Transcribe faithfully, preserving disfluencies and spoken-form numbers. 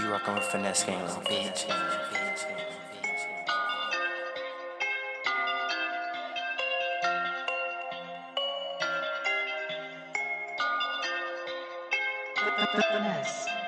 You rockin' with Finesse Gang, little bitch. Finesse.